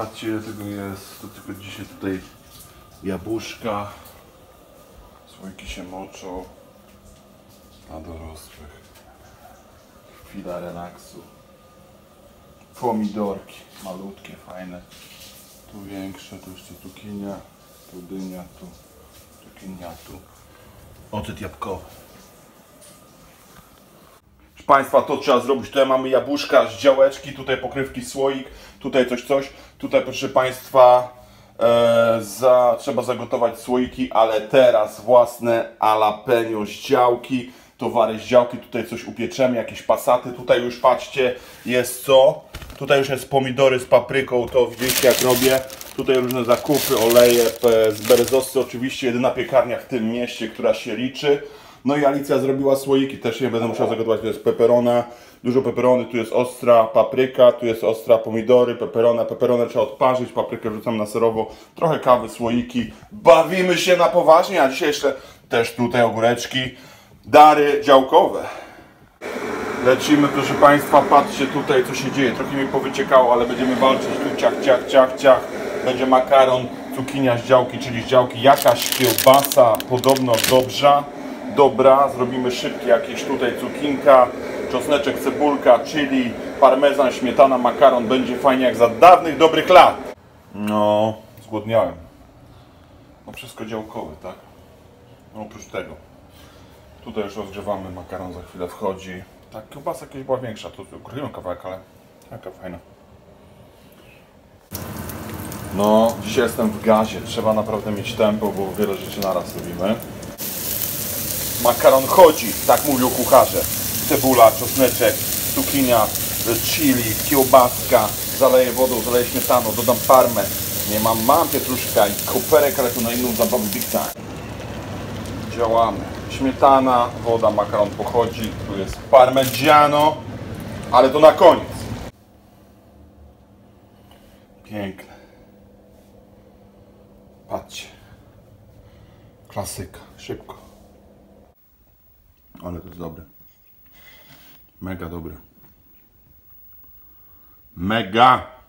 Patrzcie, ile tego jest. To tylko dzisiaj tutaj jabłuszka. Słoiki się moczą. Dla dorosłych. Chwila relaksu. Pomidorki. Malutkie, fajne. Tu większe, tu jeszcze cukinia. Tu dynia, tu cukinia, tu. Ocet jabłkowy. Proszę Państwa, to trzeba zrobić. Tutaj mamy jabłuszka z działeczki, tutaj pokrywki, słoik, tutaj coś. Tutaj, proszę Państwa, trzeba zagotować słoiki, ale teraz własne jalapeno z działki, towary z działki. Tutaj coś upieczemy, jakieś pasaty. Tutaj już patrzcie, jest co? Tutaj już jest pomidory z papryką, to widzicie jak robię. Tutaj różne zakupy, oleje z Berezosy, oczywiście jedyna piekarnia w tym mieście, która się liczy. No i Alicja zrobiła słoiki, też nie będę musiał zagotować, to jest peperona, dużo peperony, tu jest ostra papryka, tu jest ostra pomidory, peperonę trzeba odparzyć, paprykę wrzucam na serowo, trochę kawy, słoiki, bawimy się na poważnie, a dzisiaj jeszcze też tutaj ogóreczki, dary działkowe. Lecimy, proszę Państwa, patrzcie tutaj co się dzieje, trochę mi powyciekało, ale będziemy walczyć, tu ciach, ciach, ciach, ciach, będzie makaron, cukinia z działki, czyli z działki, jakaś kiełbasa, podobno dobrze. Dobra, zrobimy szybkie jakieś tutaj cukinka, czosneczek, cebulka, chili, parmezan, śmietana, makaron. Będzie fajnie jak za dawnych, dobrych lat. No, zgłodniałem. No wszystko działkowe, tak? No oprócz tego. Tutaj już rozgrzewamy, makaron za chwilę wchodzi. Tak, kiełbasa jakaś była większa, tu ukryłem kawałek, ale taka fajna. No, dzisiaj jestem w gazie, trzeba naprawdę mieć tempo, bo wiele rzeczy naraz robimy. Makaron chodzi, tak mówią kucharze. Cebula, czosneczek, cukinia, chili, kiełbaska. Zaleję wodą, zaleję śmietaną, dodam parmę. Nie mam pietruszka i koperek, ale to na inną zabawę big time. Działamy. Śmietana, woda, makaron pochodzi. Tu jest parmigiano, ale to na koniec. Piękne. Patrzcie. Klasyka, szybko. Ale to jest dobre. Mega dobre. Mega!